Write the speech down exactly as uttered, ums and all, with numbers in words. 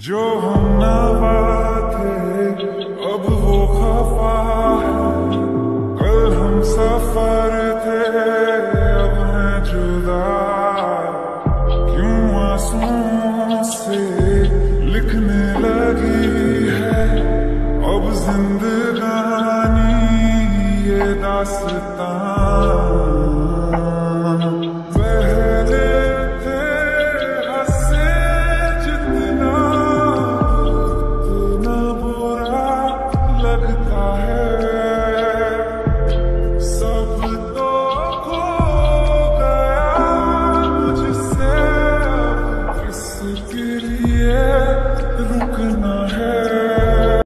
जो हम नवा थे अब वो खफा है, कल हम सफर थे अब हैं जुदा। क्यों आंसुओं से लिखने लगी है अब जिंदगानी ये दास्तां।